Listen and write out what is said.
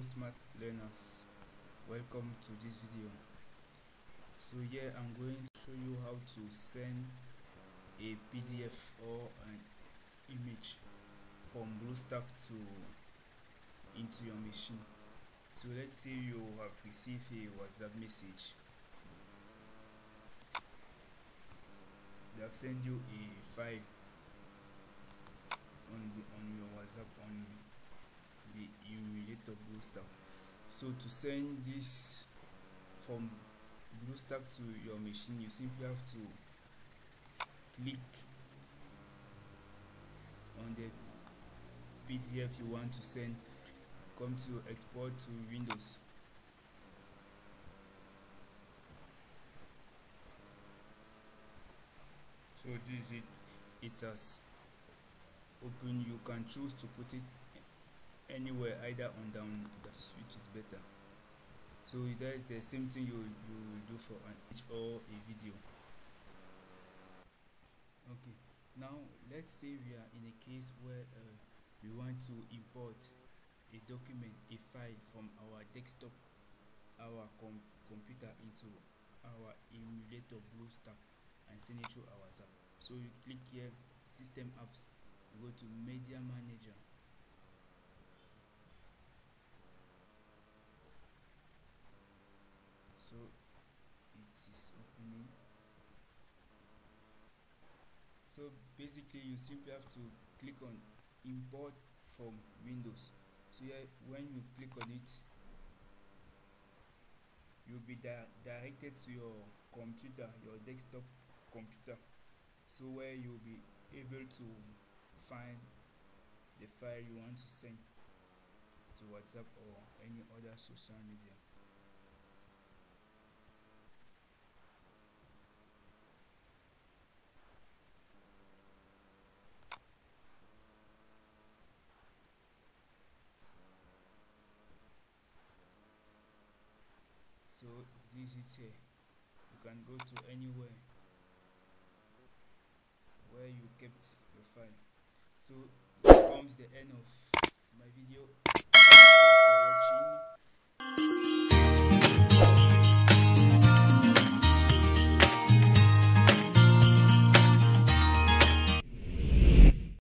Hello smart learners, welcome to this video. So here I'm going to show you how to send a PDF or an image from BlueStacks into your machine. So let's say you have received a WhatsApp message. They have sent you a file on your WhatsApp on the emulator BlueStacks. So to send this from BlueStacks to your machine, you simply have to click on the PDF you want to send, come to export to Windows, so this it has opened. You can choose to put it anywhere, either on down, which is better. So that is the same thing you will do for an image or a video. Okay, now let's say we are in a case where we want to import a document, a file from our desktop, our computer into our emulator BlueStacks and send it through our app. So you click here, System Apps, you go to Media Manager. So it is opening. So basically you simply have to click on import from Windows. So here, when you click on it, you'll be directed to your computer, your desktop computer, so where you'll be able to find the file you want to send to WhatsApp or any other social media. So this is here. You can go to anywhere where you kept your file. So here comes the end of my video. Thank you for watching.